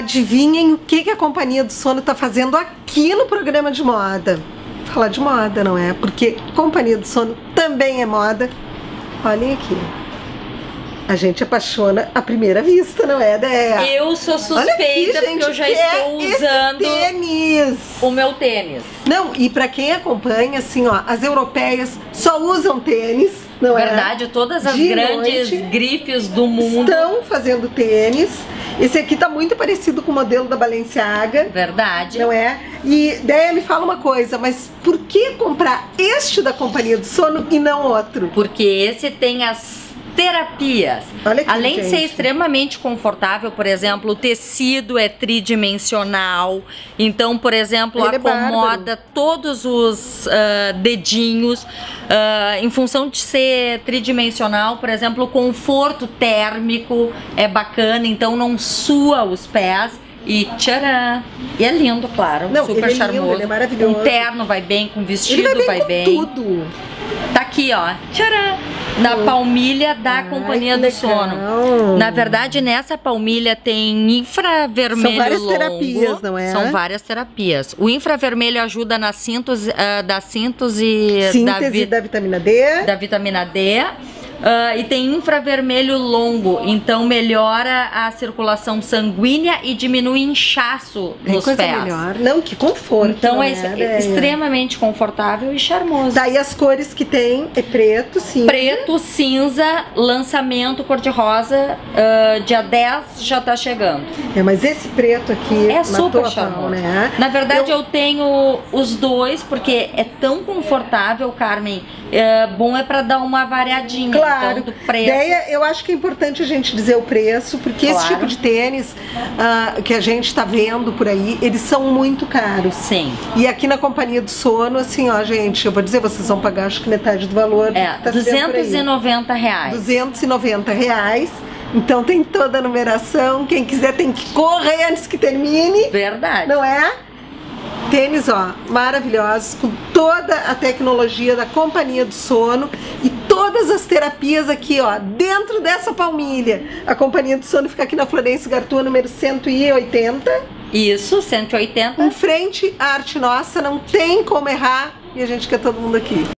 Adivinhem o que a Companhia do Sono está fazendo aqui no programa de moda. Vou falar de moda, não é? Porque Companhia do Sono também é moda. Olhem aqui. A gente apaixona à primeira vista, não é, Dea? Eu sou suspeita aqui, gente, porque eu já estou usando tênis. O meu tênis. Não, e pra quem acompanha, assim, ó, as europeias só usam tênis, não é? Verdade, todas as grandes grifes do mundo estão fazendo tênis. Esse aqui tá muito parecido com o modelo da Balenciaga. Verdade. Não é? E Dea, me fala uma coisa, mas por que comprar este da Companhia do Sono e não outro? Porque esse tem as terapias. Olha aqui, além de ser extremamente confortável, por exemplo, o tecido é tridimensional, então, por exemplo, ele acomoda todos os dedinhos, em função de ser tridimensional, por exemplo, o conforto térmico é bacana, então não sua os pés. E tcharam! E é lindo, claro. Não, super ele é charmoso. Lindo, ele é maravilhoso. Um terno vai bem, com vestido vai bem. Com tudo. Tá aqui, ó. Tcharam! Na palmilha da Companhia do Sono. Na verdade, nessa palmilha tem infravermelho longo. São várias terapias, não é? São várias terapias. O infravermelho ajuda na síntese, da vitamina D. Da vitamina D. E tem infravermelho longo, então melhora a circulação sanguínea e diminui inchaço nos pés. Melhor. Não, que conforto. Então é extremamente confortável e charmoso. Daí as cores que tem é preto, cinza. Preto, cinza, lançamento cor-de-rosa, dia 10 já tá chegando. É, mas esse preto aqui é super charmoso. Pau, né? Na verdade eu tenho os dois, porque é tão confortável, Carmen. Bom é pra dar uma variadinha. Claro. Claro, Deia, eu acho que é importante a gente dizer o preço, porque esse tipo de tênis que a gente tá vendo por aí, eles são muito caros. Sim. E aqui na Companhia do Sono, assim, ó, gente, eu vou dizer, vocês vão pagar acho que metade do valor. É, tá 290 reais. 290 reais. Então tem toda a numeração, quem quiser tem que correr antes que termine. Verdade. Não é? Tênis, ó, maravilhosos, com toda a tecnologia da Companhia do Sono e todas as terapias aqui, ó, dentro dessa palmilha. A Companhia do Sono fica aqui na Florencio Gartua, número 180. Isso, 180. Em frente à Arte Nossa, não tem como errar e a gente quer todo mundo aqui.